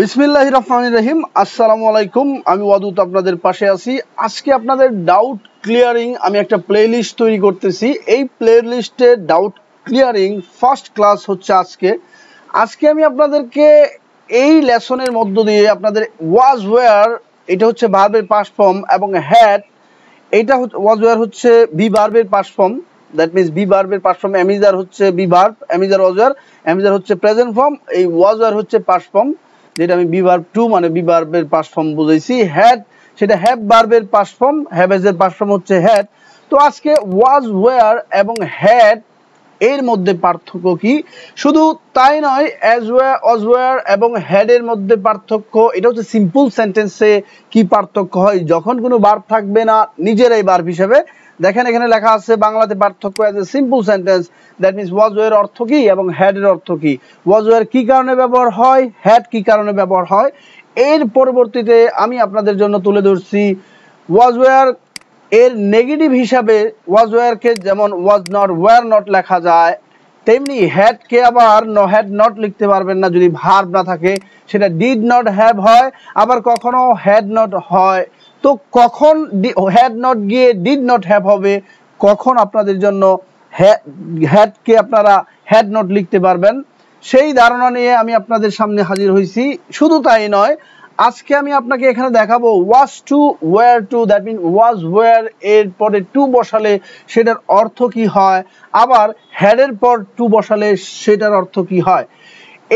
বিসমিল্লাহির রহমানির রহিম। আসসালামু আলাইকুম, আমি ওয়াদুদ আপনাদের পাশে আছি। আজকে আপনাদের ডাউট ক্লিয়ারিং আমি একটা প্লেলিস্ট তৈরি করতেছি। এই প্লেলিস্টে ডাউট ক্লিয়ারিং ফার্স্ট ক্লাস হচ্ছে আজকে। আমি আপনাদেরকে এই লেসনের মধ্য দিয়ে আপনাদের ওয়াজ ওয়্যার, এটা হচ্ছে ভার্বের পাস্ট ফর্ম, এবং হ্যাড, এটা ওয়াজ ওয়্যার হচ্ছে বি ভার্বের past form, that means be ভার্বের পাস্ট ফর্ম, অ্যামিজার হচ্ছে be verb, am is are was were, am is are হচ্ছে প্রেজেন্ট ফর্ম, এই ওয়াজ ওয়্যার হচ্ছে পাস্ট ফর্ম, যেটা আমি বি ভার্ব টু মানে বি ভার্বের পাস্ট ফর্ম বুঝাইছি। হ্যাড সেটা হ্যাভ ভার্বের পাস্ট ফর্ম, হ্যাভ এজ এর পাস্ট ফর্ম হচ্ছে হ্যাড। তো আজকে ওয়াজ ওয়্যার এবং হ্যাড এর মধ্যে পার্থক্য কি, শুধু তাই নয়, ওয়াজ ওয়্যার এবং হ্যাড এর মধ্যে পার্থক্য, এটা হচ্ছে সিম্পল সেন্টেন্সে কি পার্থক্য হয় যখন কোনো ভার্ব থাকবে না নিজেরাই ভার্ব হিসেবে। দেখেন এখানে লেখা আছে বাংলাতে পার্থক্য as a simple sentence, that means was were অর্থ কি এবং হ্যাড এর অর্থ কি, ওয়াজ ওয়্যার কি কারণে ব্যবহার হয়, হ্যাড কি কারণে ব্যবহার হয়। এর পরবর্তীতে আমি আপনাদের জন্য তুলে ধরছি ওয়াজ ওয়্যার এর নেগেটিভ হিসাবে, ওয়াজ ওয়্যারকে যেমন ওয়াজ নট, ওয়্যার নট লেখা যায়, তেমনি হ্যাডকে আবার নো হ্যাড নট লিখতে পারবেন না যদি ভার্ব না থাকে, সেটা ডিড নট হ্যাভ হয়, আবার কখনো হ্যাড নট হয়। তো কখন হ্যাড নট গিয়ে ডিড নট হ্যাভ হবে, কখন আপনাদের জন্য হ্যাডকে আপনারা হ্যাড নট লিখতে পারবেন, সেই ধারণা নিয়ে আমি আপনাদের সামনে হাজির হয়েছি। শুধু তাই নয়, আজকে আমি আপনাকে এখানে দেখাবো was to, were to, that mean was were এর পরে টু বসালে সেটার অর্থ কি হয়, আবার হ্যাডের পর টু বসালে সেটার অর্থ কি হয়।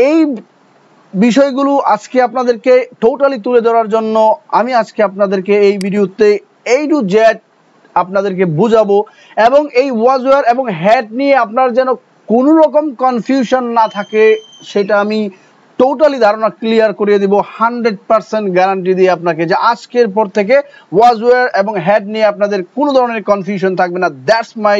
এই বিষয়গুলো আজকে আপনাদেরকে টোটালি তুলে ধরার জন্য আমি আজকে আপনাদেরকে এই ভিডিওতে A to Z আপনাদেরকে বুঝাবো, এবং এই ওয়াজ ওয়্যার এবং হ্যাড নিয়ে আপনার যেন কোনো রকম কনফিউশন না থাকে সেটা আমি টোটালি ধারণা ক্লিয়ার করিয়ে দিব 100% গ্যারান্টি দিয়ে আপনাকে, যে আজকের পর থেকে ওয়াজ ওয়্যার এবং হ্যাড নিয়ে আপনাদের কোনো ধরনের কনফিউশন থাকবে না, দ্যাটস মাই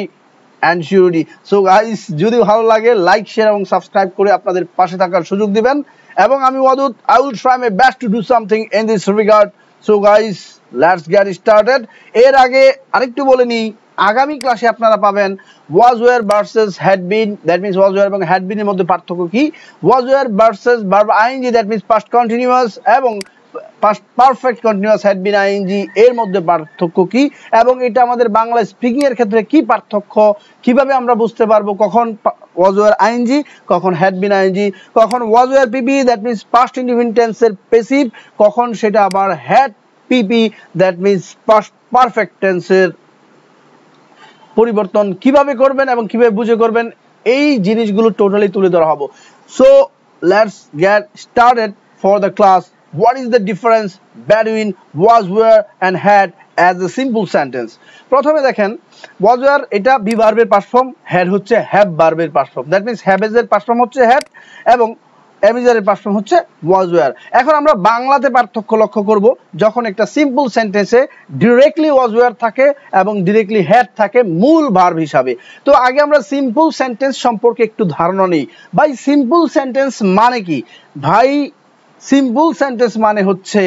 অ্যানসিউরিটি। সো গাইস, যদি ভালো লাগে লাইক, শেয়ার এবং সাবস্ক্রাইব করে আপনাদের পাশে থাকার সুযোগ দিবেন, এবং আমি Wadud, I will try my best to do something in this regard. So guys, let's get started. এর আগে আরেকটু বলে নিই, আগামী ক্লাসে আপনারা পাবেন was were versus had been, that means was were এবং হ্যাড বিন এর মধ্যে পার্থক্য কি, was were versus verb ING, that means past continuous এবং past perfect continuous had been ING এর মধ্যে পার্থক্য কি, এবং এটা আমাদের বাংলা স্পিকিং এর ক্ষেত্রে কি পার্থক্য, কিভাবে আমরা বুঝতে পারবো কখন was were ing, কখন had been ing, কখন was were pp, that means past indefinite tense এর passive, কখন সেটা আবার had pp, that means past perfect tense এর পরিবর্তন কিভাবে করবেন এবং কিভাবে বুঝে করবেন, এই জিনিসগুলো টোটালি তুলে ধরা হবে। So let's get started for the class. What is the difference between was were and had as a simple sentence? প্রথমে দেখেন was were এটা be ভার্বের past form, had হচ্ছে have ভার্বের past form, that means have এর past form হচ্ছে had এবং am is are এর past form হচ্ছে was were। এখন আমরা বাংলাতে পার্থক্য লক্ষ্য করব, যখন একটা সিম্পল সেন্টেন্সে ডিরেক্টলি was were থাকে এবং ডিরেক্টলি had থাকে মূল ভার্ব হিসাবে। তো আগে আমরা সিম্পল সেন্টেন্স সম্পর্কে একটু ধারণা নেই। ভাই সিম্পল সেন্টেন্স মানে কি? ভাই সিম্পল সেন্টেন্স মানে হচ্ছে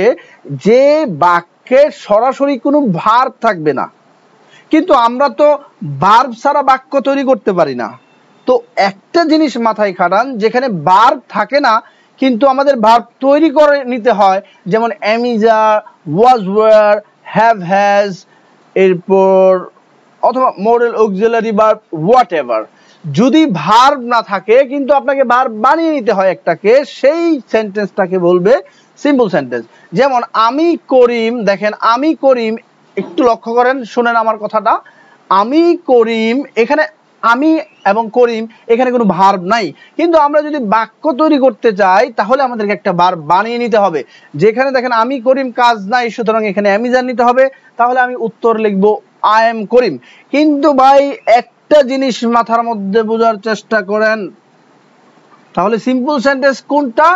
যে বাক্য সরাসরি কোনো ভার্ব থাকবে না, কিন্তু আমরা তো ভার্ব ছাড়া বাক্য তৈরি করতে পারি না। তো একটা জিনিস মাথায় খাটান, যেখানে ভার্ব থাকে না কিন্তু আমাদের ভার্ব তৈরি করে নিতে হয়, যেমন am is are, was were, have has, এরপর অথবা মোডাল অক্সিলারি ভার্ব, হোয়াটএভার। যদি ভার্ব না থাকে কিন্তু আপনাকে ভার্ব বানিয়ে নিতে হয় একটাকে, সেই সেন্টেন্সটাকে বলবে সিম্পল সেন্টেন্স। যেমন আমি করিম, দেখেন আমি করিম, একটু লক্ষ্য করেন, শুনেন আমার কথাটা, আমি করিম, এখানে আমি এবং করিম এখানে কোনো ভার্ব নাই, কিন্তু আমরা যদি বাক্য তৈরি করতে চাই তাহলে আমাদেরকে একটা ভার্ব বানিয়ে নিতে হবে। যেখানে দেখেন আমি করিম কাজ নাই, সুতরাং এখানে অ্যামিজার নিতে হবে, তাহলে আমি উত্তর লিখবো আই এম করিম। কিন্তু ভাই একটা জিনিস মাথার মধ্যে বোঝার চেষ্টা করেন, তাহলে সিম্পল সেন্টেন্স কোনটা?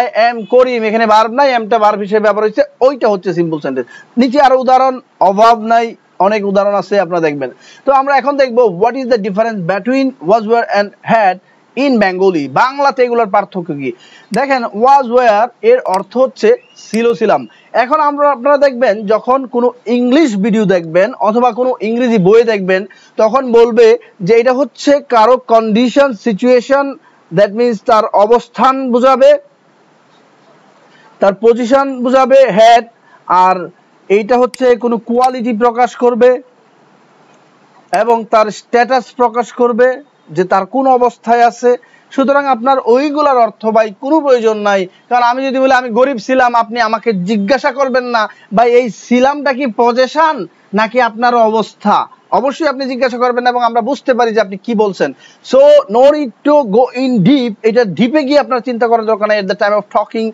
I am করিম, এখানে ভার্ব নাই, এমটা ভার্ব হিসেবে ব্যবহার হচ্ছে, ওইটা হচ্ছে সিম্পল সেন্টেন্স। নিচে আরো উদাহরণ, অভাব নাই, অনেক উদাহরণ আছে, আপনারা দেখবেন। তো আমরা এখন দেখবো what is the difference between was were and had in Bengali, বাংলাতে এগুলোর পার্থক্য কি। দেখেন ওয়াজ ওয়্যার এর অর্থ হচ্ছে ছিল, ছিলাম। এখন আপনারা দেখবেন যখন কোনো ইংলিশ ভিডিও দেখবেন অথবা কোনো ইংরেজি বইয়ে দেখবেন, তখন বলবে যে এটা হচ্ছে কারো কন্ডিশন, সিচুয়েশন, দ্যাট মিনস তার অবস্থান বোঝাবে, তার পজিশন বুঝাবে হেড, আর এইটা হচ্ছে কোনো কোয়ালিটি প্রকাশ করবে এবং তার স্ট্যাটাস প্রকাশ করবে যে তার কোন অবস্থায় আছে। সুতরাং আপনার ওইগুলার অর্থ ভাই কোনো প্রয়োজন নাই, কারণ আমি যদি বলি আমি গরিব ছিলাম, আপনি আমাকে জিজ্ঞাসা করবেন না ভাই এই ছিলামটা কি পজিশন নাকি আপনার অবস্থা, অবশ্যই আপনি জিজ্ঞাসা করবেন এবং আমরা বুঝতে পারি যে আপনি কি বলছেন। So no need to go in deep, এটা ডিপে গিয়ে আপনার চিন্তা করার দরকার নাই। At the time of talking,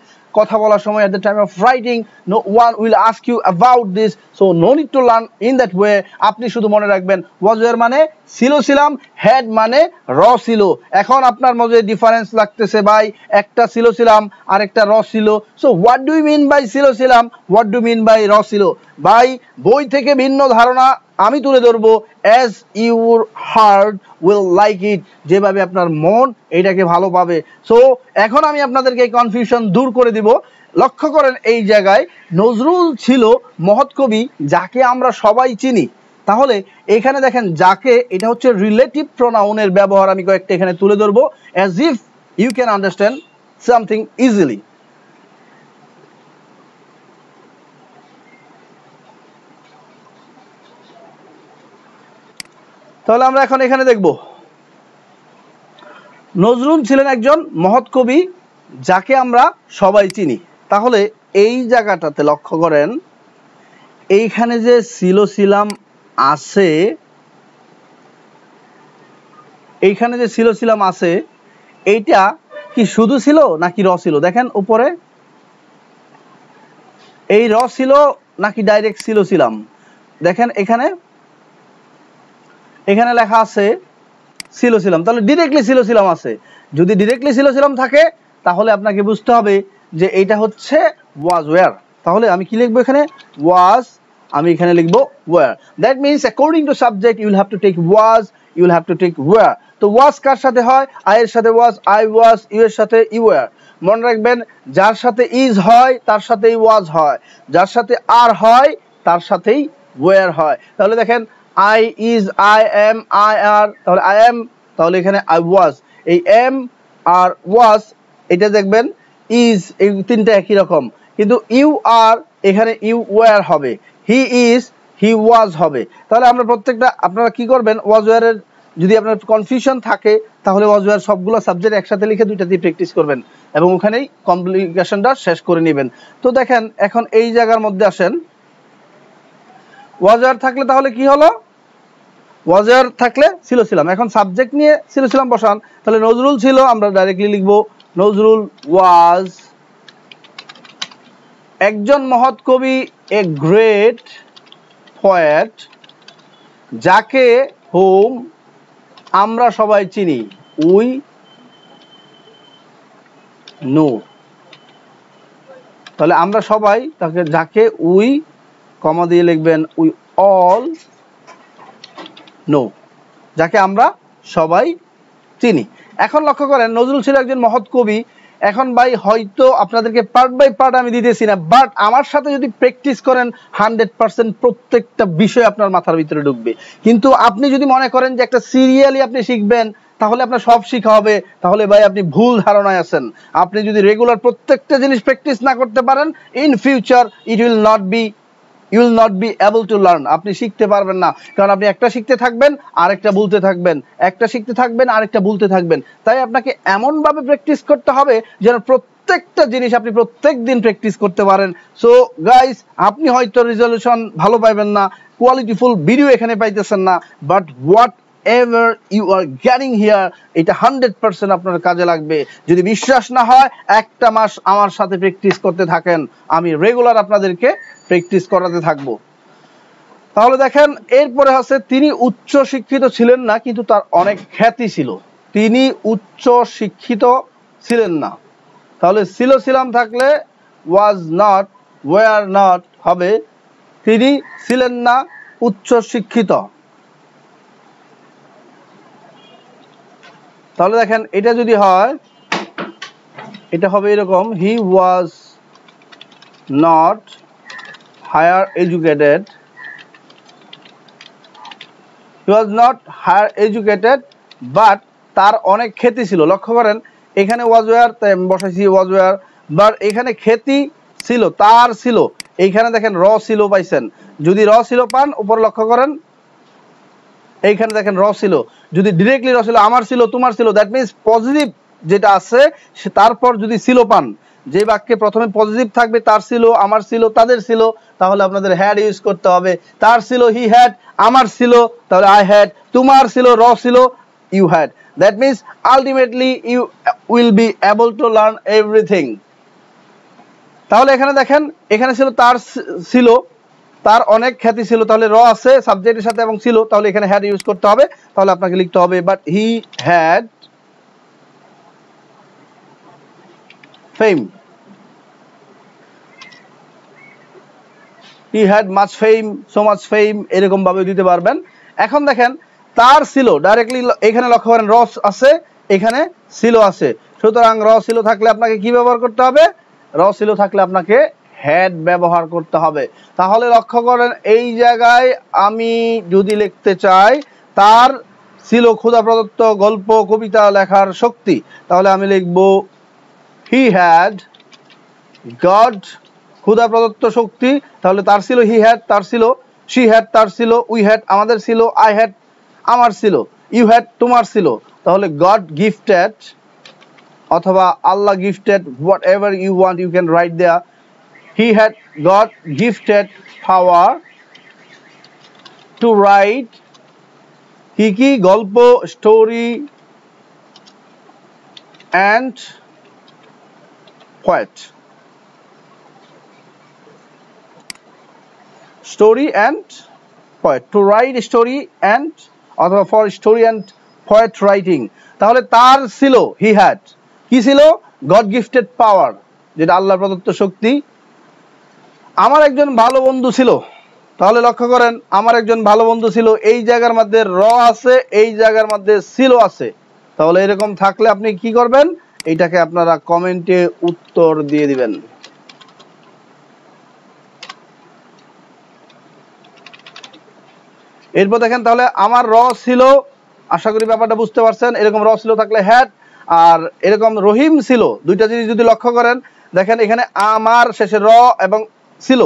কথা বলার সময়, at the time of writing, no one will ask you about this, so no need to learn in that way. আপনি শুধু মনে রাখবেন was were মানে ছিল, ছিলাম, had মানে র ছিল। এখন আপনার মধ্যে ডিফারেন্স লাগতেছে ভাই, একটা ছিল ছিলাম আর একটা র ছিল। So what do you mean by ছিল ছিলাম, what do you mean by র ছিল? ভাই বই থেকে ভিন্ন ধারণা আমি তুলে ধরবো, as your heart will like it, যেভাবে আপনার মন এটাকে ভালো পাবে। সো এখন আমি আপনাদেরকে এই কনফিউশন দূর করে দিব। লক্ষ্য করেন এই জায়গায় নজরুল ছিল মহৎ কবি যাকে আমরা সবাই চিনি, তাহলে এখানে দেখেন যাকে, এটা হচ্ছে রিলেটিভ প্রোনাউনের ব্যবহার। আমি কয়েকটা এখানে তুলে ধরবো as if you can understand something easily. তাহলে আমরা এখন এখানে দেখব নজরুল ছিলেন একজন মহৎ কবি যাকে আমরা সবাই চিনি। তাহলে এই জায়গাটাতে লক্ষ্য করেন, এইখানে যে ছিল ছিলাম আছে, এইখানে যে ছিল ছিলাম আছে, এইটা কি শুধু ছিল নাকি র ছিল? দেখেন উপরে এই র ছিল নাকি ডাইরেক্ট ছিল ছিলাম? দেখেন এখানে, এখানে লেখা আছে ছিল ছিলাম, তাহলে ডিরেক্টলি ছিল ছিলাম আছে। যদি ডিরেক্টলি ছিল ছিলাম থাকে তাহলে আপনাকে বুঝতে হবে যে এটা হচ্ছে was were। তাহলে আমি কি লিখবো এখানে was, আমি এখানে লিখবো were। That means according to subject you'll have to take was, you'll have to take were। তো was কার সাথে হয়? I এর সাথে was, I was, you এর সাথে you were। মনে রাখবেন যার সাথে is হয় তার সাথেই was হয়, যার সাথে are হয় তার সাথেই were হয়। তাহলে দেখেন I is, I am, I are, তাহলে I am, তাহলে এখানে I was। এই am আর was এটা দেখবেন is, এই তিনটা একই রকম, কিন্তু you are এখানে you were হবে, he is, he was হবে। তাহলে আমরা প্রত্যেকটা, আপনারা কি করবেন was were এর যদি আপনার কনফিউশন থাকে তাহলে was were সবগুলো সাবজেক্ট একসাথে লিখে দুইটা দিয়ে প্র্যাকটিস করবেন এবং ওখানেই কমপ্লিকেশনটা শেষ করে নেবেন। তো দেখেন এখন এই জায়গার মধ্যে আসেন, was were থাকলে তাহলে কি হলো? was were থাকলে ছিল ছিলাম। এখন সাবজেক্ট নিয়ে ছিল ছিলাম বসান, তাহলে নজরুল ছিল, আমরা ডাইরেক্টলি লিখবো নজরুল was একজন মহৎ কবি, a great poet, যাকে whom আমরা সবাই চিনি, we know। তাহলে আমরা সবাই, তাকে যাকে we কমা দিয়ে লিখবেন we all know, যাকে আমরা সবাই চিনি। এখন লক্ষ্য করেন নজরুল ছিল একজন মহৎ কবি। এখন ভাই হয়তো আপনাদেরকে পার্ট বাই পার্ট আমি দিতেছি না, বাট আমার সাথে যদি প্র্যাকটিস করেন 100% প্রত্যেকটা বিষয় আপনার মাথার ভিতরে ঢুকবে। কিন্তু আপনি যদি মনে করেন যে একটা সিরিয়ালি আপনি শিখবেন তাহলে আপনার সব শিখা হবে, তাহলে ভাই আপনি ভুল ধারণায় আছেন। আপনি যদি রেগুলার প্রত্যেকটা জিনিস প্র্যাকটিস না করতে পারেন, in future it will not be, you will not be able to learn, আপনি শিখতে পারবেন না। কারণ আপনি একটা শিখতে থাকবেন আরেকটা বলতে থাকবেন, একটা শিখতে থাকবেন আরেকটা বলতে থাকবেন। তাই আপনাকে এমন ভাবে প্র্যাকটিস করতে হবে যেন প্রত্যেকটা জিনিস আপনি প্রত্যেকদিন প্র্যাকটিস করতে পারেন। সো গাইস, আপনি হয়তো রেজলিউশন ভালো পাবেন না, কোয়ালিটিফুল ভিডিও এখানে পাইতেছেন না, but whatever you are getting here এটা 100% আপনার কাজে লাগবে। যদি বিশ্বাস না হয় একটা মাস আমার সাথে প্র্যাকটিস করতে থাকেন, আমি রেগুলার আপনাদেরকে প্র্যাকটিস করাতে থাকবো। তাহলে দেখেন এরপরে আছে তিনি উচ্চ শিক্ষিত ছিলেন না কিন্তু তার অনেক খ্যাতি ছিল। তিনি উচ্চ শিক্ষিত ছিলেন না, তাহলে ছিল ছিলাম থাকলে was not, were not হবে। তিনি ছিলেন না উচ্চ শিক্ষিত, তাহলে দেখেন এটা যদি হয় এটা হবে এরকম he was not higher educated, he was not higher educated but তার অনেক খ্যাতি ছিল। লক্ষ্য করেন এখানে was were বসাইছি was were, but এখানে খ্যাতি ছিল তার ছিল, এইখানে দেখেন র ছিল পাইছেন, যদি র ছিল পান উপর লক্ষ্য করেন এইখানে দেখেন র ছিল, যদি ডিরেক্টলি র ছিল আমার ছিল তোমার ছিল, দ্যাট মিনস পজিটিভ যেটা আছে সে তারপর যদি ছিল পান, যে বাক্যে প্রথমে পজিটিভ থাকবে তার ছিল আমার ছিল তাদের ছিল, তাহলে আপনাদের হ্যাড ইউজ করতে হবে। তার ছিল হি হ্যাড, আমার ছিল তাহলে আই হ্যাড, তোমার ছিল র ছিল you had. That means ultimately you will be able to learn everything. তাহলে এখানে দেখেন এখানে ছিল তার ছিল, তার অনেক খ্যাতি ছিল, তাহলে র আছে সাবজেক্টের সাথে এবং ছিল, তাহলে এখানে had ইউজ করতে হবে, তাহলে আপনাকে লিখতে হবে but he had fame, he had much fame, so much fame, এরকম ভাবে দিতে পারবেন। এখন দেখেন তার ছিল ডাইরেক্টলি এখানে লক্ষ্য করেন র আছে এখানে ছিল আছে, সুতরাং র ছিল থাকলে আপনাকে কি ব্যবহার করতে হবে, র ছিল থাকলে আপনাকে হ্যাড ব্যবহার করতে হবে। তাহলে লক্ষ্য করেন এই জায়গায় আমি যদি লিখতে চাই তার ছিল খোদা প্রদত্ত গল্প কবিতা লেখার শক্তি, তাহলে আমি লিখব হি হ্যাড গড খোদা প্রদত্ত শক্তি, তাহলে তার ছিল হি হ্যাড তার ছিল, শি হ্যাড তার ছিল, উই হ্যাড আমাদের ছিল, আই হ্যাড আমার ছিল, ইউ হ্যাড তোমার ছিল, তাহলে গড গিফটেড অথবা আল্লাহ gifted, whatever you want you can write there, he had God gifted power to write কি গল্প story and poet, story and poet, to write story and অথবা for story and poet writing. তাহলে তার ছিল he had কি ছিল god gifted পাওয়ার যেটা আল্লাহ প্রদত্ত শক্তি। আমার একজন ভালো বন্ধু ছিল, তাহলে লক্ষ্য করেন আমার একজন ভালো বন্ধু ছিল, এই জায়গার মধ্যে র আছে এই জায়গার মধ্যে ছিল আছে, তাহলে এরকম থাকলে আপনি কি করবেন এইটাকে আপনারা কমেন্টে উত্তর দিয়ে দিবেন। এরপর দেখেন তাহলে আমার র ছিল, আশা করি ব্যাপারটা বুঝতে পারছেন, এরকম র ছিল থাকলে হ্যাড, আর এরকম রহিম ছিল, দুইটা জিনিস যদি লক্ষ্য করেন দেখেন এখানে আমার শেষে র এবং ছিল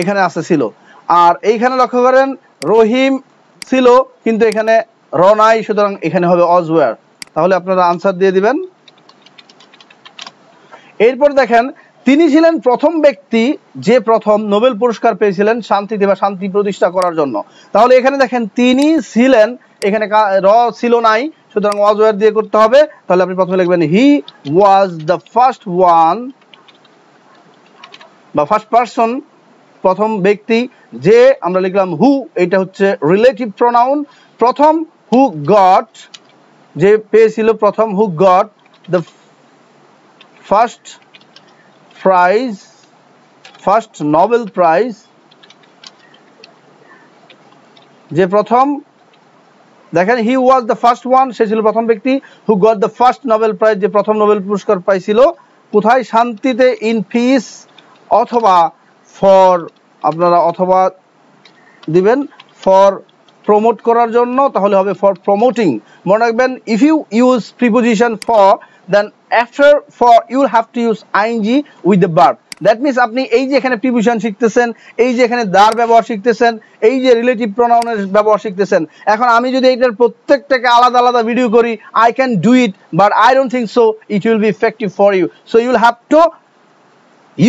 এখানে আছে ছিল, আর এইখানে লক্ষ্য করেন রহিম ছিল কিন্তু এখানে র নাই, সুতরাং এখানে হবে অজওয়ার, তাহলে আপনারা আনসার দিয়ে দিবেন। এরপর দেখেন তিনি ছিলেন প্রথম ব্যক্তি যে প্রথম নোবেল পুরস্কার পেয়েছিলেন শান্তিতে বা শান্তি প্রতিষ্ঠা করার জন্য, তাহলে এখানে দেখেন তিনি ছিলেন এখানে র ছিল নাই, সুতরাং ওয়াজ ওয়ার দিয়ে করতে হবে, তাহলে আপনি প্রথমে লিখবেন he was the first one বা ফার্স্ট পারসন প্রথম ব্যক্তি, যে আমরা লিখলাম হু এটা হচ্ছে রিলেটিভ প্রোনাউন, প্রথম হু গট যে পেয়েছিল, প্রথম who got the first prize first Nobel prize, যে প্রথম দেখেন he was the first one সে ছিল প্রথম ব্যক্তি, who got the first Nobel prize যে প্রথম নোবেল পুরস্কার পাইছিল, কোথায় শান্তিতে ইন পিস অথবা ফর আপনারা অথবা দিবেন ফর প্রমোট করার জন্য, তাহলে হবে ফর প্রমোটিং। মনে রাখবেন if you use preposition for then after for you will have to use ing with the verb, that means আপনি এই যে এখানে প্রিপোজিশন শিখতেছেন, এই যে এখানে দার ব্যবহার শিখতেছেন, এই যে রিলেটিভ প্রোনাউনের ব্যবহার শিখতেছেন, এখন আমি যদি এটার প্রত্যেকটাকে আলাদা আলাদা ভিডিও করি I can do it but I don't think so it will be effective for you, so you will have to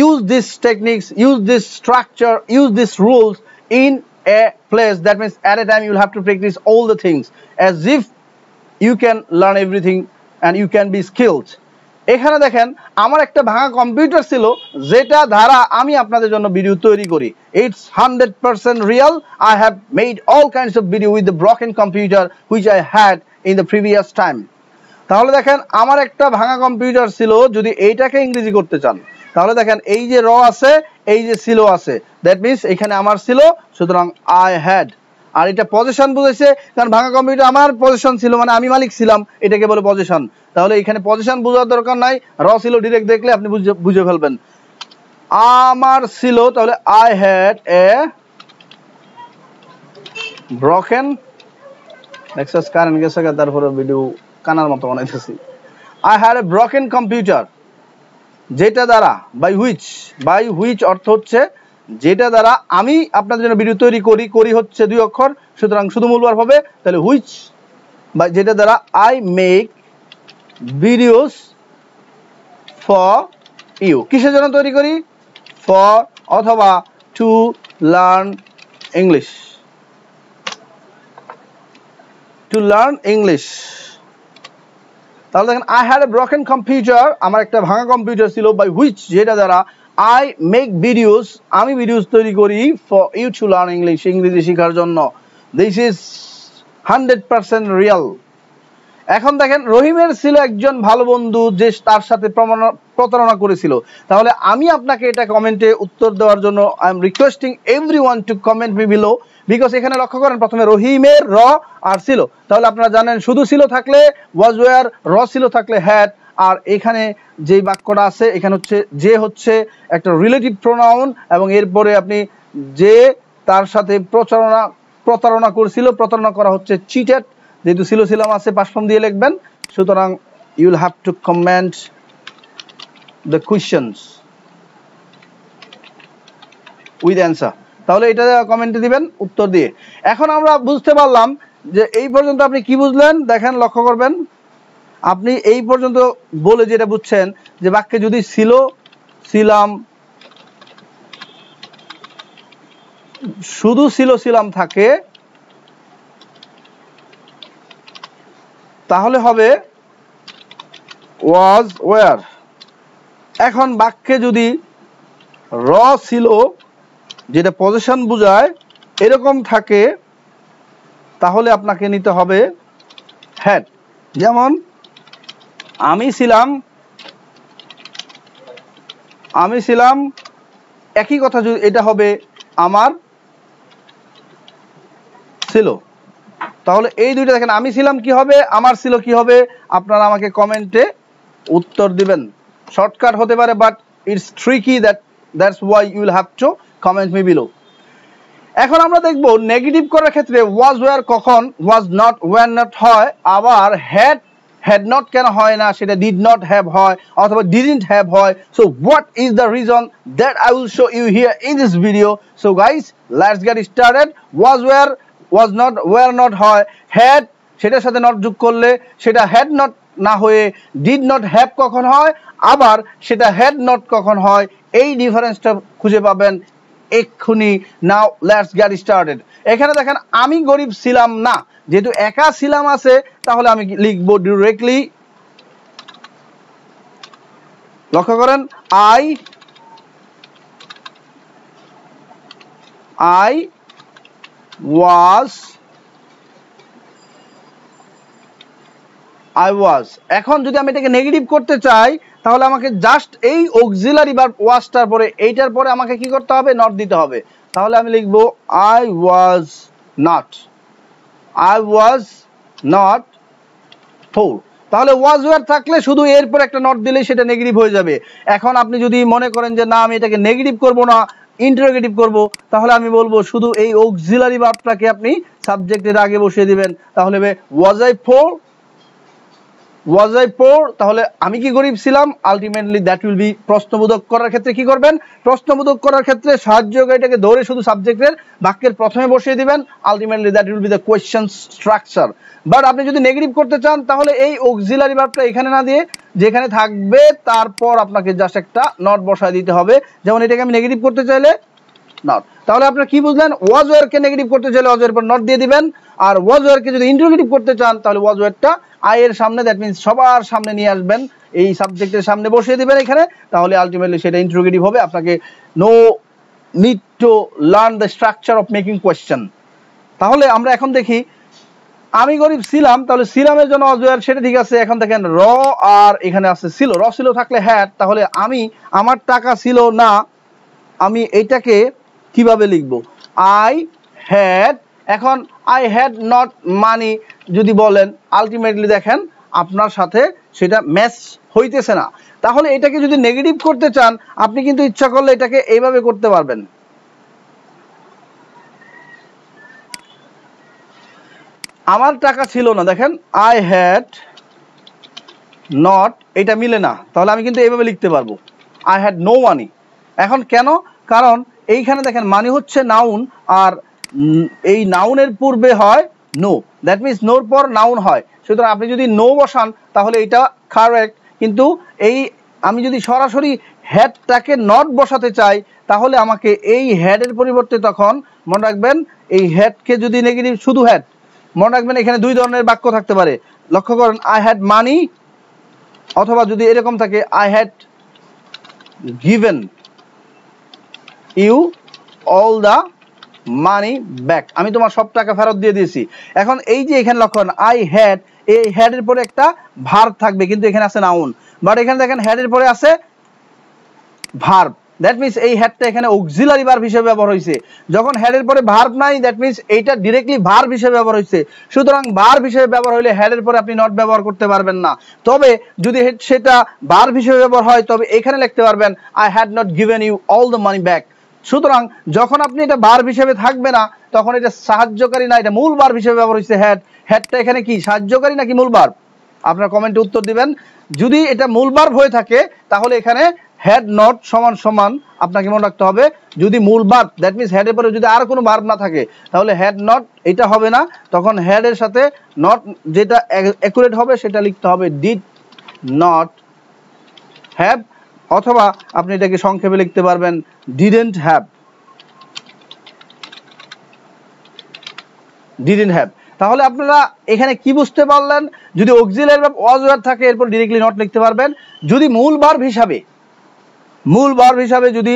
use these techniques, use this structure, use these rules in a place, that means at a time you will have to practice all the things as if you can learn everything and you can be skilled. এখানে দেখেন আমার একটা ভাঙা computer ছিল যেটা দ্বারা আমি আপনাদের জন্য ভিডিও তৈরি করি, it's 100% real, I have made all kinds of video with the broken computer which I had in the previous time. তাহলে দেখেন আমার একটা ভাঙা কম্পিউটার ছিল, যদি এইটাকে ইংরেজি করতে চান তাহলে দেখেন এই যে র আছে এই যে ছিল আছে, that means এখানে আমার ছিল, সুতরাং I had, আর এটা পজিশন বুঝাইছে কারণ ভাঙা কম্পিউটার আমার পজিশন ছিল মানে আমি মালিক ছিলাম, এটাকে বলে পজিশন, তাহলে এখানে পজিশন বোঝার দরকার নাই, র ছিল ডিরেক্ট দেখলে আপনি বুঝে ফেলবেন। আমার ছিল তাহলে I had a broken nexus current গেছে, তারপরে ভিডিও কানার মতো বানাইতেছি, I had a broken computer, যেটা দ্বারা, বাই হুইচ অর্থ হচ্ছে যেটা দ্বারা আমি আপনাদের জন্য ভিডিও তৈরি করি, করি হচ্ছে দুই অক্ষর, সুতরাং শুধু মূল ভার্ব হবে, তাহলে হুইচ বা যেটা দ্বারা I make videos for you, কিসের জন্য তৈরি করি, ফর অথবা to learn English, to learn English. তাহলে দেখেন I had a broken computer, আমার একটা ভাঙা কম্পিউটার ছিল, বাই হুইচ যেটা দ্বারা আই মেক ভিডিওস, আমি ভিডিওস তৈরি করি, for you to learn English, ইংরেজি শেখার জন্য। This is 100% real. এখন দেখেন রহিমের ছিল একজন ভালো বন্ধু যে তার সাথে প্রতারণা করেছিল, তাহলে আমি আপনাকে এটা কমেন্টে উত্তর দেওয়ার জন্য I am requesting everyone to comment me below, because এখানে লক্ষ্য করেন প্রথমে রহিমের র আর ছিল, তাহলে আপনারা জানেন শুধু ছিল থাকলে ওয়াজ ওয়ার, র ছিল থাকলে হ্যাড, আর এখানে যে বাক্যটা আছে এখানে হচ্ছে যে হচ্ছে একটা রিলেটিভ প্রোনাউন, এবং এরপরে আপনি যে তার সাথে প্রতারণা করেছিল, প্রতারণা করা হচ্ছে চিটেড, যেহেতু ছিল ছিলাম আছে পাশফর্ম দিয়ে লিখবেন, সুতরাং you'll have to comment the questions with answer, তাহলে এটা কমেন্টে দিবেন উত্তর দিয়ে। এখন আমরা বুঝতে পারলাম যে এই পর্যন্ত আপনি কি বুঝলেন, দেখেন লক্ষ্য করবেন আপনি এই পর্যন্ত বলে যেটা বুঝছেন যে বাক্যে যদি ছিল, ছিলাম, শুধু ছিল ছিলাম থাকে তাহলে হবে ওয়াজ ওয়ার। এখন বাক্যে যদি র ছিল যেটা পজিশন বোঝায় এরকম থাকে তাহলে আপনাকে নিতে হবে হ্যাড, যেমন আমি ছিলাম, আমি ছিলাম, একই কথা যদি এটা হবে আমার ছিল, তাহলে এই দুইটা দেখেন আমি ছিলাম কি হবে, আমার ছিল কি হবে, আপনারা আমাকে কমেন্টে উত্তর দিবেন। শর্টকাট হতে পারে but it's tricky, that's why you will have to comment me below. এখন আমরা দেখব নেগেটিভ করার ক্ষেত্রে ওয়াজ ওয়ার কখন ওয়াজ নট, ওয়ার নট হয়, আবার হ্যাড হ্যাড নট কেন হয় না, সেটা ডিড নট হ্যাভ হয় অথবা ডিডন্ট হ্যাভ হয়। So what is the reason that I will show you here in this video. So guys let's get started. Was were was not, were not হয়, had সেটার সাথে not যোগ করলে সেটা had not না হয়ে did not have কখন হয়, আবার সেটা হ্যাড নট কখন হয়, এই ডিফারেন্সটা খুঁজে পাবেন এক্ষুনি। Now let's get started. এখানে দেখেন আমি গরিব ছিলাম না, যেহেতু একা ছিলাম আছে তাহলে আমি লিখব ডিরেক্টলি, লক্ষ্য করেন I I was I was। এখন যদি আমি এটাকে নেগেটিভ করতে চাই তাহলে আমাকে জাস্ট এই অক্সিলারি ভার্ব ওয়াজটার পরে এইটার পরে আমাকে কি করতে হবে, নট দিতে হবে, তাহলে আমি লিখব I was not, I was not poor। তাহলে ওয়াজ ওয়ার থাকলে শুধু এর পরে একটা নট দিলেই সেটা নেগেটিভ হয়ে যাবে। এখন আপনি যদি মনে করেন যে না আমি এটাকে নেগেটিভ করব না, ইন্টারোগেটিভ করব, তাহলে আমি বলবো শুধু এই অক্সিলারি ভার্বটাকে আপনি সাবজেক্টের আগে বসিয়ে দিবেন, তাহলে was I poor, was I poor, তাহলে আমি কি গরিব ছিলাম, আলটিমেটলি দ্যাট উইল বি। প্রশ্নবোধক করার ক্ষেত্রে কি করবেন, প্রশ্নবোধক করার ক্ষেত্রে সাহায্যকারীটাকে ধরে শুধু সাবজেক্টের বাক্যের প্রথমে বসিয়ে দিবেন, ultimately that will be the question structure. But আপনি যদি নেগেটিভ করতে চান তাহলে এই অক্সিলারি ভার্বটা এখানে না দিয়ে যেখানে থাকবে তারপর আপনাকে জাস্ট একটা নট বসায় দিতে হবে, যেমন এটাকে আমি নেগেটিভ করতে চাইলে নট, তাহলে আপনারা কি বুঝলেন ওয়াজ ওয়ারকে নেগেটিভ করতে চাইলে ওয়াজ ওয়ার পর নট দিয়ে দিবেন, আর ওয়াজ ওয়ারকে যদি ইন্টারোগেটিভ করতে চান তাহলে ওয়াজ ওয়ারটা আই এর সামনে, দ্যাট মিন্স সবার সামনে নিয়ে আসবেন, এই সাবজেক্টের সামনে বসিয়ে দিবেন এখানে, তাহলে আলটিমেটলি সেটা ইন্টারোগেটিভ হবে। আপনাকে no need to learn the structure of making question. তাহলে আমরা এখন দেখি আমি গরিব ছিলাম, তাহলে ছিলামের জন্য অজয়ের সেটা ঠিক আছে, এখন দেখেন র আর এখানে আছে ছিল, র ছিল থাকলে হ্যাড, তাহলে আমি আমার টাকা ছিল না, আমি এটাকে কিভাবে লিখব, আই হ্যাড, এখন আই হ্যাড নট মানি যদি বলেন আলটিমেটলি দেখেন আপনার সাথে সেটা ম্যাচ হইতেছে না, তাহলে এটাকে যদি নেগেটিভ করতে চান আপনি কিন্তু ইচ্ছা করলে এটাকে এইভাবে করতে পারবেন, আমার টাকা ছিল না, দেখেন আই হ্যাড নট, এটা মিলে না, তাহলে আমি কিন্তু এইভাবে লিখতে পারবো I had no money. এখন কেন? কারণ এইখানে দেখেন মানি হচ্ছে নাউন, আর এই নাউনের পূর্বে হয় নো, দ্যাট মিন্স নোর পর নাউন হয়। সুতরাং আপনি যদি নো বসান তাহলে এটা কারেক্ট, কিন্তু এই আমি যদি সরাসরি হ্যাডটাকে নট বসাতে চাই তাহলে আমাকে এই হ্যাডের পরিবর্তে তখন মনে রাখবেন এই হ্যাডকে যদি নেগেটিভ, শুধু হ্যাড মনে রাখবেন। এখানে দুই ধরনের বাক্য থাকতে পারে, লক্ষ্য করেন আই হ্যাড মানি, অথবা যদি এরকম থাকে I had given you all the money back, আমি তোমার সব টাকা ফেরত দিয়ে দিয়েছি। এখন এই যে এখানে লক্ষ্য করেন আই হ্যাড, এই হ্যাডের পরে একটা ভার্ব থাকবে কিন্তু এখানে আছে নাউন, বাট এখানে দেখেন হ্যাডের পরে আছে ভার্ব, দ্যাট মিন্স এই হ্যাডটা এখানে অক্সিলারি ভার্ব হিসেবে ব্যবহার হয়েছে। যখন হ্যাডের পরে ভার্ব নাই দ্যাট মিন্স এইটা ডিরেক্টলি ভার্ব হিসেবে ব্যবহার হয়েছে। সুতরাং ভার্ব হিসেবে ব্যবহার হলে হ্যাডের পরে আপনি নট ব্যবহার করতে পারবেন না, তবে যদি সেটা ভার্ব হিসেবে ব্যবহার হয় তবে এখানে লিখতে পারবেন I had not given you all the money back. সুতরাং যখন আপনি এটা ভার্ব হিসেবে থাকবে না তখন এটা সাহায্যকারী না, এটা মূল ভার্ব হিসেবে ব্যবহার হয়েছে হ্যাড। হ্যাডটা এখানে কি সাহায্যকারী নাকি মূল ভার্ব? আপনারা কমেন্টে উত্তর দিবেন। যদি এটা মূল ভার্ব হয়ে থাকে তাহলে এখানে হ্যাড নট সমান সমান আপনাকে মনে রাখতে হবে, যদি মূল ভার্ব দ্যাট মিনস হ্যাডের পরে যদি আর কোনো ভার্ব না থাকে তাহলে হ্যাড নট এটা হবে না, তখন হ্যাডের সাথে নট যেটা অ্যাকুরেট হবে সেটা লিখতে হবে ডিড নট হ্যাভ, অথবা আপনি এটাকে সংক্ষেপে লিখতে পারবেন ডিডেন্ট হ্যাভ। ডিডেন্ট হ্যাভ, তাহলে আপনারা এখানে কি বুঝতে পারলেন? যদি অক্সিলারি ভার্ব ওয়াজ ওয়্যার থাকে এরপর ডিরেক্টলি নট লিখতে পারবেন, যদি মূল ভার্ব হিসাবে যদি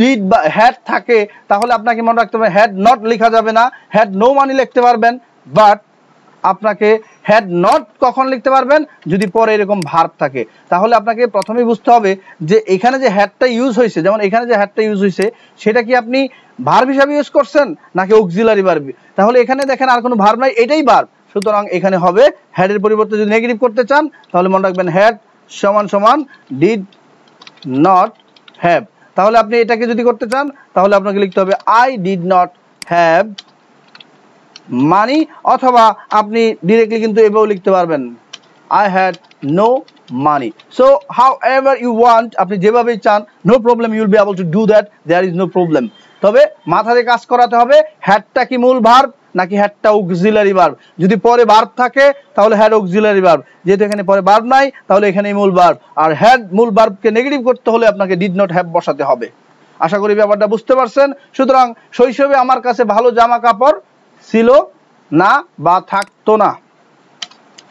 ডিড বা হ্যাড থাকে তাহলে আপনাকে মনে রাখতে হবে হ্যাড নট লেখা যাবে না, হ্যাড নো মানি লিখতে পারবেন, বাট আপনাকে হ্যাড নট কখন লিখতে পারবেন যদি পরে এরকম ভার্ব থাকে। তাহলে আপনাকে প্রথমেই বুঝতে হবে যে এখানে যে হ্যাডটা ইউজ হয়েছে, যেমন এখানে যে হ্যাডটা ইউজ হয়েছে সেটা কি আপনি ভার্ব হিসাবে ইউজ করছেন নাকি অক্সিলারি ভার্ব? তাহলে এখানে দেখেন আর কোনো ভার্ব নাই, এটাই ভার্ব। সুতরাং এখানে হবে হ্যাডের পরিবর্তে যদি নেগেটিভ করতে চান তাহলে মনে রাখবেন হ্যাড সমান সমান ডিড not have। তাহলে আপনি এটাকে যদি করতে চান তাহলে আপনাকে লিখতে হবে I did not have money, অথবা আপনি directly কিন্তু এভাবে লিখতে পারবেন I had no money. So however you want, আপনি যেভাবে চান, no problem, you will be able to do that, there is no problem. তবে মাথায় কাজ করাতে হবে হ্যাডটা কি মূল ভার্ব নাকি হ্যাডটা অক্সিলারি ভার্ব। যদি পরে ভার্ব থাকে তাহলে হ্যাড অক্সিলারি ভার্ব, যেহেতু এখানে পরে ভার্ব নাই তাহলে এখানে মূল ভার্ব, আর হ্যাড মূল ভার্বকে নেগেটিভ করতে হলে আপনাকে ডিড নট হ্যাভ বসাতে হবে। আশা করি ব্যাপারটা বুঝতে পারছেন। সুতরাং শৈশবে আমার কাছে ভালো জামা কাপড় ছিল না বা থাকতো না,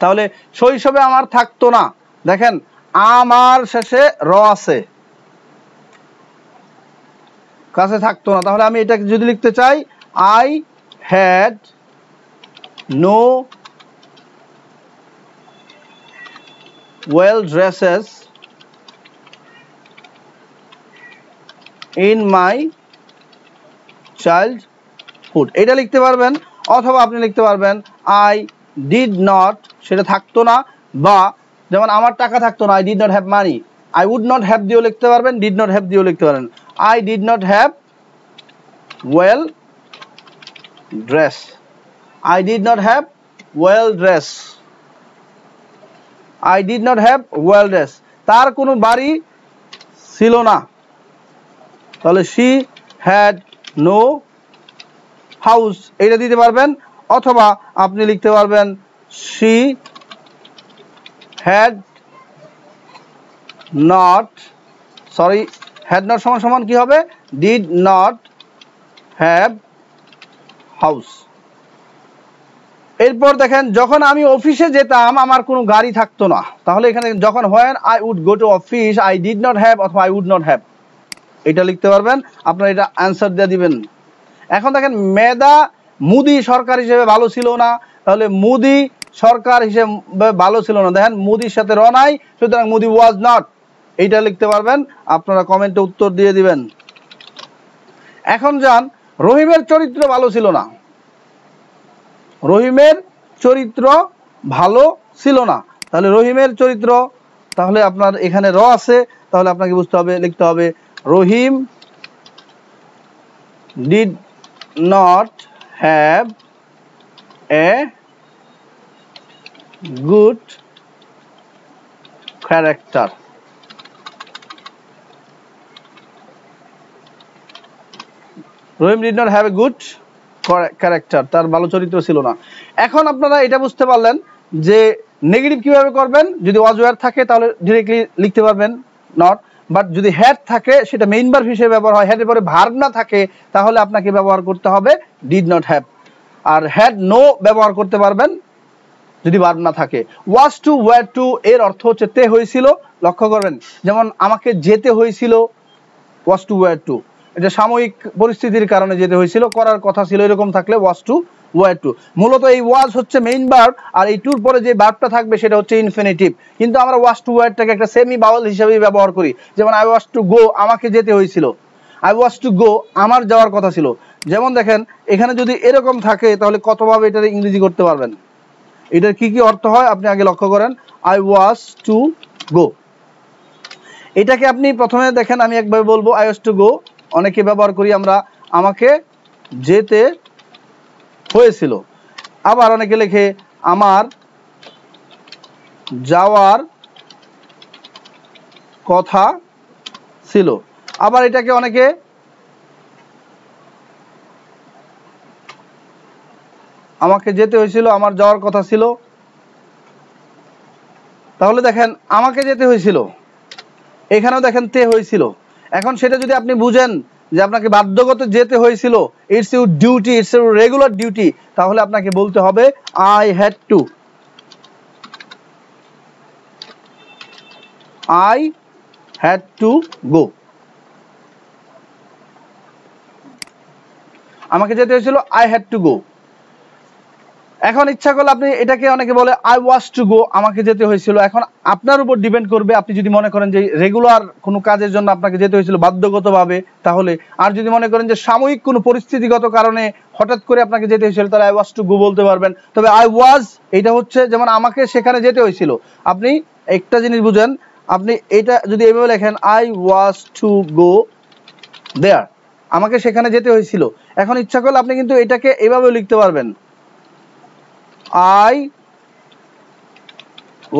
তাহলে শৈশবে আমার থাকতো না, দেখেন আমার শেষে র আছে, কাছে থাকতো না, তাহলে আমি এটাকে যদি লিখতে চাই I had no well dresses in my childhood, এটা লিখতে পারবেন, অথবা আপনি লিখতে পারবেন I did not, সেটা থাকতো না, বা যেমন আমার টাকা থাকতো না I did not have money, I would not have দিয়েও লিখতে পারবেন, did not have দিয়েও লিখতে পারেন I did not have well dress, I did not have well dress, I did not have well dress, তার কোনো বাড়ি ছিল না, তাহলে she had no house, এটা দিতে পারবেন, অথবা আপনি লিখতে পারবেন she had not, sorry had not সমান সমান কি হবে did not have হাউস। এরপর দেখেন যখন আমি অফিসে যেতাম আমার কোনো গাড়ি থাকতো না, তাহলে এখানে যখন when I would go to office I did not have অথবা I would not have, এটা লিখতে পারবেন, আপনারা এটা অ্যান্সার দিয়ে দিবেন। এখন দেখেন মেদা মুদি সরকার হিসেবে ভালো ছিল না, তাহলে মুদি সরকার হিসেবে ভালো ছিল না, দেখেন মুদির সাথে র নাই, সুতরাং মুদি ওয়াজ নট, এটা লিখতে পারবেন, আপনারা কমেন্টে উত্তর দিয়ে দিবেন। এখন যান রহিমের চরিত্র ভালো ছিল না, রহিমের চরিত্র ভালো ছিল না, তাহলে রহিমের চরিত্র, তাহলে আপনার এখানে র আছে, তাহলে আপনাকে বুঝতে হবে লিখতে হবে রহিম did not have a good character, Rahim did not have a good character. Tar bhalo choritra chilo na. Ekhon apnara eta bujhte parlen je negative kibhabe korben jodi was were thake tahole directly likhte parben not but jodi had thake seta main verb hishebe ব্যবহার হয় had er pore verb na thake tahole apnake ব্যবহার korte hobe did not have R had no ব্যবহার করতে পারবেন যদি verb না থাকে was to were to এর অর্থ হচ্ছে তে হয়েছিল লক্ষ্য করবেন যেমন আমাকে যেতে হয়েছিল was to were to এটা সাময়িক পরিস্থিতির কারণে যেতে হয়েছিল করার কথা ছিল এরকম থাকলে was to were to মূলত এই was হচ্ছে মেইন verb আর এই টুর পরে যে verbটা থাকবে সেটা হচ্ছে infinitive কিন্তু আমরা was to were টাকে একটা সেমি ভাওয়েল হিসেবে ব্যবহার করি যেমন I was to go আমাকে যেতে হয়েছিল I was to go আমার যাওয়ার কথা ছিল যেমন দেখেন এখানে যদি এরকম থাকে তাহলে কতভাবে এটা ইংরেজি করতে পারবেন এটার কি কি অর্থ হয় আপনি আগে লক্ষ্য করেন I was to go এটাকে আপনি প্রথমে দেখেন আমি একভাবে বলবো I was to go অনেকে ব্যবহার করি আমরা আমাকে যেতে হয়েছিল আবার অনেকে লেখে আমার যাওয়ার কথা ছিল আবার এটাকে অনেকে আমাকে যেতে হয়েছিল আমার যাওয়ার কথা ছিল তাহলে দেখেন আমাকে যেতে হয়েছিল এখানেও দেখেন তে হয়েছিল এখন সেটা যদি আপনি বুঝেন যে আপনাকে বাধ্যগত যেতে হয়েছিল it's you duty it's you regular duty তাহলে আপনাকে বলতে হবে I had to go আমাকে যেতে হয়েছিল I had to go এখন ইচ্ছা করলে আপনি এটাকে অনেকে বলে I was to go আমাকে যেতে হয়েছিল এখন আপনার উপর ডিপেন্ড করবে আপনি যদি মনে করেন যে রেগুলার কোনো কাজের জন্য আপনাকে যেতে হয়েছিল বাধ্যগতভাবে তাহলে আর যদি মনে করেন যে সাময়িক কোনো পরিস্থিতিগত কারণে হঠাৎ করে আপনাকে যেতে হয়েছিল তাহলে I was to go বলতে পারবেন তবে I was এটা হচ্ছে যেমন আমাকে সেখানে যেতে হয়েছিল আপনি একটা জিনিস বুঝেন আপনি এটা যদি এভাবে লেখেন I was to go there আমাকে সেখানে যেতে হয়েছিল এখন ইচ্ছা করলে আপনি কিন্তু এটাকে এভাবে লিখতে পারবেন I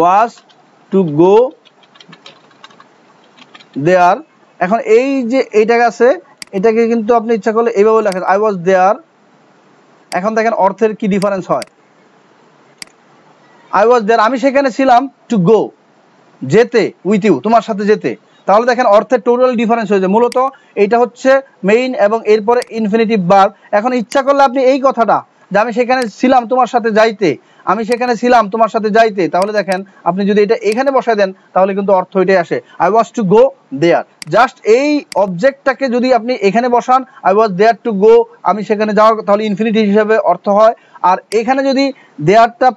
was to go there এখন এই যে এটা আছে এটাকে কিন্তু আপনি ইচ্ছা করলে এইভাবে লেখেন I was there এখন দেখেন অর্থের কি ডিফারেন্স হয় I was there আমি সেখানে ছিলাম to go যেতে with you তোমার সাথে যেতে তাহলে দেখেন অর্থের টোটাল ডিফারেন্স হয়ে যায় মূলত এটা হচ্ছে মেইন এবং এরপরে ইনফিনিটিভ ভার্ব এখন ইচ্ছা করলে আপনি এই কথাটা আমি সেখানে ছিলাম তোমার সাথে যাইতে আমি সেখানে ছিলাম তোমার সাথে যাইতে তাহলে দেখেন আপনি যদি এটা এখানে বসায় দেন তাহলে কিন্তু অর্থ এটাই আসে I was to go there just এই অবজেক্টটাকে যদি আপনি এখানে বসান I was there to go আমি সেখানে যাওয়ার তাহলে ইনফিনিটিভ হিসেবে অর্থ হয় আর এখানে যদি thereটা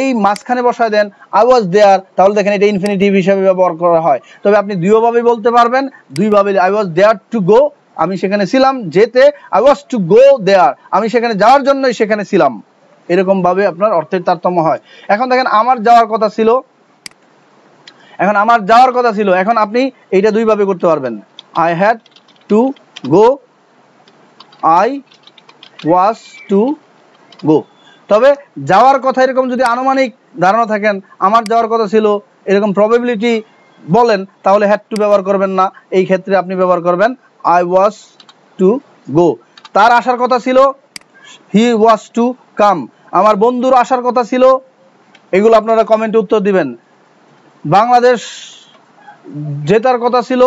এই মাঝখানে বসায় দেন I was there তাহলে দেখেন এটা ইনফিনিটিভ হিসেবে ব্যবহার করা হয় তবে আপনি দুইভাবে বলতে পারবেন দুইভাবে I was there to go আমি সেখানে ছিলাম যেতে I was to go there আমি সেখানে যাওয়ার জন্যই সেখানে ছিলাম এরকম ভাবে আপনার অর্থের তারতম্য হয় এখন দেখেন আমার যাওয়ার কথা ছিল এখন আমার যাওয়ার কথা ছিল এখন আপনি এটা দুই ভাবে করতে পারবেন I had to go I was to go তবে যাওয়ার কথা এরকম যদি আনুমানিক ধারণা থাকেন আমার যাওয়ার কথা ছিল এরকম প্রবাবিলিটি বলেন তাহলে had to ব্যবহার করবেন না এই ক্ষেত্রে আপনি ব্যবহার করবেন I was to go তার আসার কথা ছিল he was to come আমার বন্ধুর আসার কথা ছিল এগুলো আপনারা কমেন্টে উত্তর দিবেন বাংলাদেশ জেতার কথা ছিল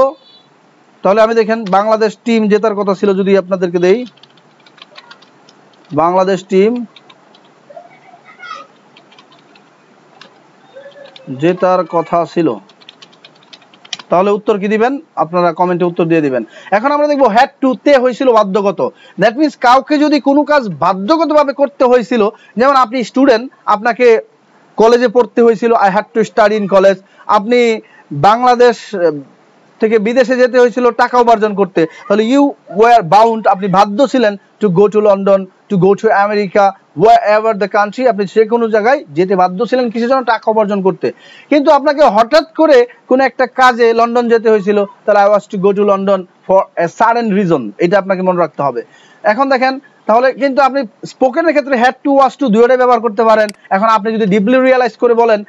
তাহলে আমি দেখেন বাংলাদেশ টিম জেতার কথা ছিল যদি আপনাদেরকে দেই বাংলাদেশ টিম জেতার কথা ছিল তাহলে উত্তর কি দিবেন আপনারা কমেন্টে উত্তর দিয়ে দিবেন এখন আমরা দেখব had to তে হয়েছিল বাধ্যগত দ্যাট মিন্স কাউকে যদি কোনো কাজ বাধ্যগতভাবে করতে হয়েছিল যেমন আপনি স্টুডেন্ট আপনাকে কলেজে পড়তে হয়েছিল I had to study in college আপনি বাংলাদেশ থেকে বিদেশে যেতে হয়েছিল টাকা উপার্জন করতে তাহলে you were bound আপনি বাধ্য ছিলেন to go to London to go to America wherever the country আপনি যে কোনো জায়গায় যেতে বাধ্য ছিলেন কিসের জন্য টাকা উপার্জন করতে কিন্তু আপনাকে হঠাৎ করে কোন একটা কাজে লন্ডন যেতে হয়েছিল তাহলে I was to go to London for a certain reason এটা আপনাকে মনে রাখতে হবে এখন দেখেন তাহলে কিন্তু আপনি স্পোকেনের ক্ষেত্রে had to was to দুইটাই ব্যবহার করতে পারেন এখন আপনি যদি ডিপলি রিয়ালাইজ করে বলেন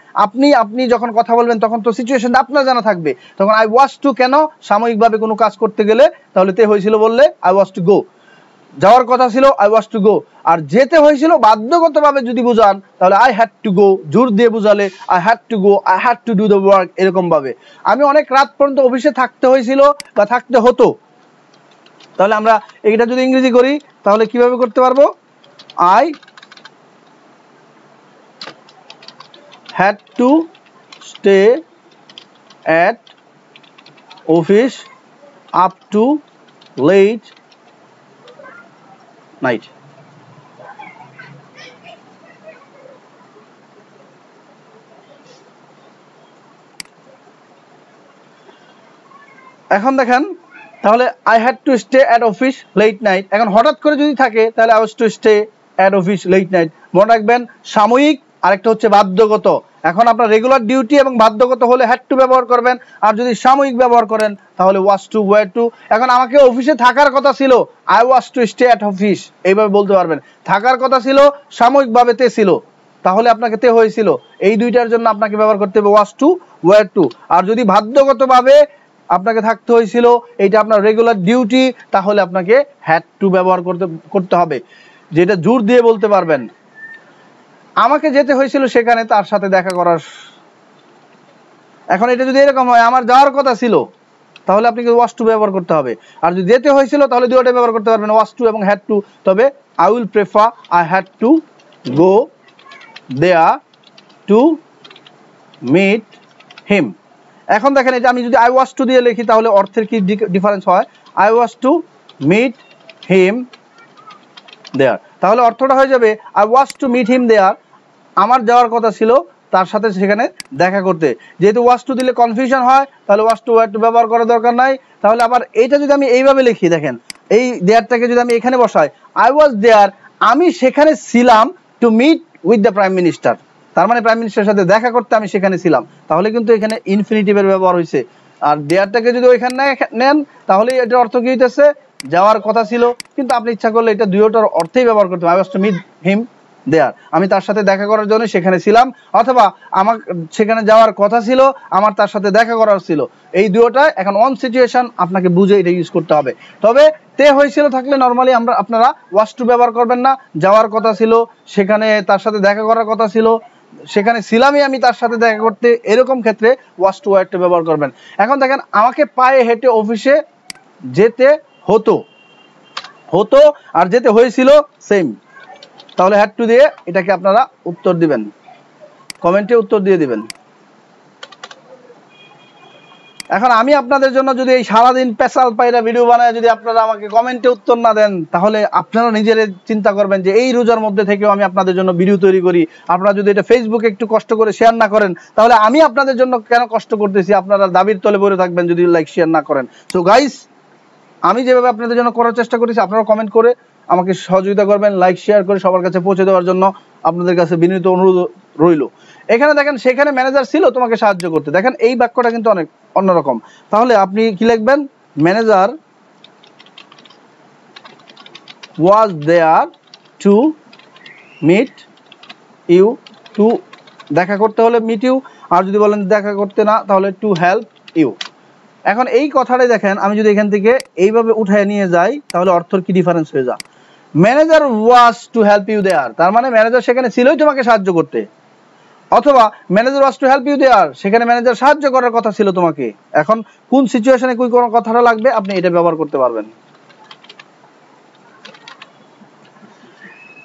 আপনি যখন কথা বলবেন তখন তো সিচুয়েশন আপনার জানা থাকবে তখন I was to কেন সাময়িকভাবে কোনো কাজ করতে গেলে তাহলে তে হয়েছিল বললে I was to go যাওয়ার কথা ছিল, আই ওয়াজ টু গো। আর যেতে হয়েছিল বাধ্যগতভাবে যদি বোঝান তাহলে আই হ্যাড টু গো, জোর দিয়ে বোঝালে I had to go, I had to do the work, এরকম ভাবে। আমি অনেক রাত পর্যন্ত অফিসে থাকতে হয়েছিল বা থাকতে হতো। তাহলে আমরা এটা যদি ইংরেজি করি তাহলে কিভাবে করতে পারবো? I had to stay at office up to late night. এখন দেখেন তাহলে I had to stay at office late night. এখন হঠাৎ করে যদি থাকে তাহলে I was to stay at office late night. মনে রাখবেন সাময়িক, আরেকটা হচ্ছে বাধ্যগত। এখন আপনার রেগুলার ডিউটি এবং বাধ্যগত হলে হ্যাড টু ব্যবহার করবেন, আর যদি সাময়িক ব্যবহার করেন তাহলে ওয়াজ টু, ওয়ার টু। এখন আমাকে অফিসে থাকার কথা ছিল, I was to stay at office, এইভাবে বলতে পারবেন। থাকার কথা ছিল, সাময়িকভাবে তে ছিল, তাহলে আপনাকে তে হয়েছিল। এই দুইটার জন্য আপনাকে ব্যবহার করতে হবে ওয়াজ টু, ওয়ার টু। আর যদি বাধ্যগতভাবে আপনাকে থাকতে হয়েছিল, এইটা আপনার রেগুলার ডিউটি, তাহলে আপনাকে হ্যাড টু ব্যবহার করতে হবে, যেটা জোর দিয়ে বলতে পারবেন। আমাকে যেতে হয়েছিল সেখানে তার সাথে দেখা করার। এখন এটা যদি এরকম হয়, আমার যাওয়ার কথা ছিল, তাহলে আপনাকে ওয়াজ টু ব্যবহার করতে হবে। আর যদি যেতে হয়েছিল তাহলে দুটোই ব্যবহার করতে পারবেন, ওয়াজ টু এবং হ্যাড টু। তবে I will prefer I had to go there to meet him. এখন দেখেন এটা আমি যদি আই ওয়াজ টু দিয়ে লিখি তাহলে অর্থের কি ডিফারেন্স হয়? I was to meet him there, তাহলে অর্থটা হয়ে যাবে I was to meet him there, আমার যাওয়ার কথা ছিল তার সাথে সেখানে দেখা করতে। যেহেতু ওয়াজ টু দিলে কনফিউশন হয়, তাহলে ওয়াজ টু ওয়ার টু ব্যবহার করার দরকার নাই। তাহলে আবার এইটা যদি আমি এইভাবে লিখি, দেখেন এই দেয়ারটাকে যদি আমি এখানে বসাই, আই ওয়াজ দেয়ার, আমি সেখানে ছিলাম to meet with the prime minister, তার মানে প্রাইম মিনিস্টারের সাথে দেখা করতে আমি সেখানে ছিলাম। তাহলে কিন্তু এখানে ইনফিনিটিভের ব্যবহার হয়েছে। আর দেয়ারটাকে যদি ওইখানে নেন তাহলে এটার অর্থ কি হইতেছে? যাওয়ার কথা ছিল, কিন্তু আপনি ইচ্ছা করলে এটা দুইটার অর্থেই ব্যবহার করতে পারেন। I was to meet him there, আমি তার সাথে দেখা করার জন্য সেখানে ছিলাম, অথবা আমার সেখানে যাওয়ার কথা ছিল, আমার তার সাথে দেখা করার ছিল। এই দুইটা এখন অন সিচুয়েশন, আপনাকে বুঝে এটা ইউজ করতে হবে। তবে তে হয়েছিল থাকলে নর্মালি আমরা আপনারা ওয়াজ টু ব্যবহার করবেন না। যাওয়ার কথা ছিল, সেখানে তার সাথে দেখা করার কথা ছিল, সেখানে ছিলামই আমি তার সাথে দেখা করতে, এরকম ক্ষেত্রে ওয়াজ টু ওয়ার টু ব্যবহার করবেন। এখন দেখেন আমাকে পায়ে হেঁটে অফিসে যেতে হতো আর যেতে হয়েছিল সেম, তাহলে হ্যাড টু দিয়ে এটাকে আপনারা উত্তর দিবেন, কমেন্টে উত্তর দিয়ে দিবেন। এখন আমি আপনাদের জন্য যদি এই সারাদিন পেশাল পায়রা ভিডিও বানায় যদি আপনারা আমাকে কমেন্টে উত্তর না দেন, তাহলে আপনারা নিজেরা চিন্তা করবেন যে এই রোজার মধ্যে থেকেও আমি আপনাদের জন্য ভিডিও তৈরি করি। আপনারা যদি এটা ফেসবুকে একটু কষ্ট করে শেয়ার না করেন, তাহলে আমি আপনাদের জন্য কেন কষ্ট করতেছি? আপনারা দাবির তলে পড়ে থাকবেন যদি লাইক শেয়ার না করেন। সো গাইস, আমি যেভাবে আপনাদের জন্য করার চেষ্টা করেছি, আপনারা কমেন্ট করে আমাকে সহযোগিতা করবেন, লাইক শেয়ার করে সবার কাছে পৌঁছে দেওয়ার জন্য আপনাদের কাছে বিনীত অনুরোধ রইল। এখানে দেখেন, সেখানে ম্যানেজার ছিল তোমাকে সাহায্য করতে। দেখেন এই বাক্যটা কিন্তু অনেক অন্যরকম। তাহলে আপনি কি লিখবেন? Manager was there to meet you, to দেখা করতে হলে মিট ইউ, আর যদি বলেন দেখা করতে না তাহলে টু হেল্প ইউ। এখন এই কথাটাই দেখেন আমি যদি এখান থেকে এইভাবে উঠায় নিয়ে যাই তাহলে অর্থের কি ডিফারেন্স হয়ে যায়? Manager was to help you there, তার মানে ম্যানেজার সেখানে ছিলই তোমাকে সাহায্য করতে, অথবা manager was to help you there, সেখানে ম্যানেজার সাহায্য করার কথা ছিল তোমাকে। এখন কোন সিচুয়েশনে কোন কথাটা লাগবে আপনি এটা ব্যবহার করতে পারবেন।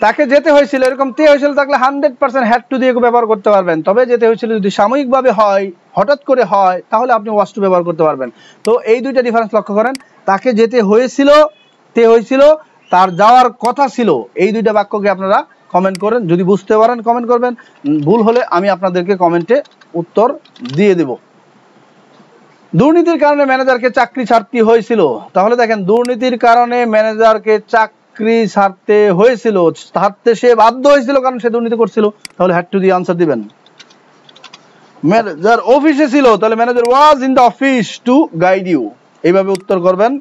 তাকে যেতে হয়েছিল, এরকম তে হয়েছিল থাকলে 100% হ্যাড টু দিয়ে ব্যবহার করতে পারবেন। তবে যেতে হয়েছিল যদি সাময়িকভাবে হয়, হঠাৎ করে হয়, তাহলে আপনি ওয়াজ টু ব্যবহার করতে পারবেন। তো এই দুইটা ডিফারেন্স লক্ষ্য করেন, তাকে যেতে হয়েছিল, তে হয়েছিল, তার যাওয়ার কথা ছিল। এই দুইটা বাক্যকে আপনারা কমেন্ট করেন, যদি বুঝতে পারেন কমেন্ট করবেন, ভুল হলে আমি আপনাদেরকে কমেন্টে উত্তর দিয়ে দেব। দুর্নীতির কারণে ম্যানেজারকে চাকরি ছাড়তে হয়েছিল। তাহলে দেখেন দুর্নীতির কারণে ম্যানেজারকে চাকরি ছাড়তে হয়েছিল, ছাড়তে সে বাধ্য হয়েছিল কারণ সে দুর্নীতি করছিল, তাহলে হ্যাড টু দিয়ে আনসার দিবেন। ম্যানেজার অফিসে ছিল, তাহলে manager was in the office to guide you, এইভাবে উত্তর করবেন।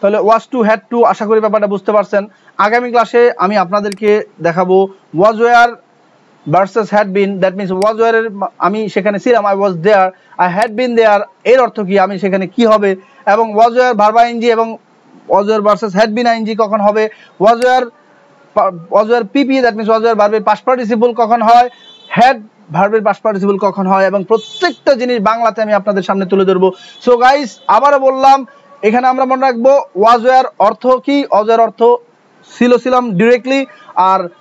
তাহলে ওয়াজ টু, হ্যাড টু, আশা করি ব্যাপারটা বুঝতে পারছেন। আগামী ক্লাসে আমি আপনাদেরকে দেখাবো was were versus had been, that means was where ami shekhane chilam, I was there, I had been there, er ortho ki ami shekhane ki hobe, ebong was where verb ing ebong was where versus had been ing kokhon hobe, was where pp, that means was where verb past participle kokhon hoy, had verb past participle kokhon hoy, ebong prottekta jinish bangla te ami apnader samne tule dorbo. So guys abaro bollam ekhane amra mone rakhbo was where ortho ki, was where ortho silo silam directly, ar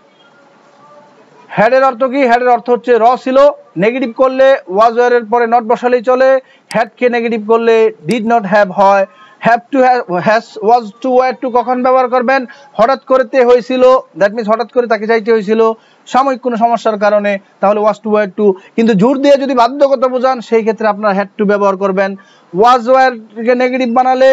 had এর অর্থ কি, had এর অর্থ হচ্ছে র ছিল, negative করলে was were এর পরে not বসালেই চলে, had কে নেগেটিভ করলে did not have হয়, have to have, has, was to, were to কখন ব্যবহার করবেন, হঠাৎ করতে হয়েছিল, that means হঠাৎ করে তাকে চাইতে হয়েছিল সাময়িক কোনো সমস্যার কারণে, তাহলে was to, were to। কিন্তু জোর দিয়ে যদি বাধ্যকতা বোঝান সেই ক্ষেত্রে আপনারা had to ব্যবহার করবেন, was were কে নেগেটিভ বানালে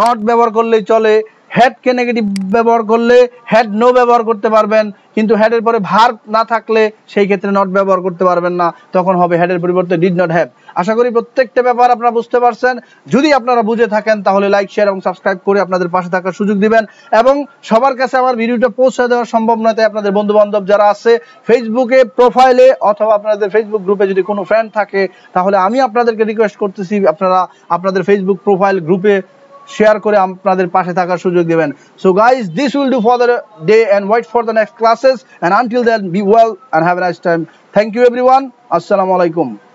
not ব্যবহার করলেই চলে, had কে নেগেটিভ ব্যবহার করলে had no ব্যবহার করতে পারবেন, কিন্তু had এর পরে verb না থাকলে সেই ক্ষেত্রে not ব্যবহার করতে পারবেন না, তখন হবে had এর পরিবর্তে did not have। আশা করি প্রত্যেকটা ব্যাপার আপনারা বুঝতে পারছেন, যদি আপনারা বুঝে থাকেন তাহলে লাইক শেয়ার এবং সাবস্ক্রাইব করে আপনাদের পাশে থাকার সুযোগ দিবেন, এবং সবার কাছে আমার ভিডিওটা পৌঁছে দেওয়া সম্ভব নয় তাই আপনাদের বন্ধু বান্ধব যারা আছে ফেসবুকে প্রোফাইলে অথবা আপনাদের ফেসবুক গ্রুপে যদি কোনো ফ্রেন্ড থাকে তাহলে আমি আপনাদেরকে রিকোয়েস্ট করতেছি আপনারা আপনাদের ফেসবুক প্রোফাইল গ্রুপে share kore apnader pashe thakar sujog diben. So guys, this will do for the day and wait for the next classes, and until then be well and have a nice time. Thank you everyone. Assalamu alaikum.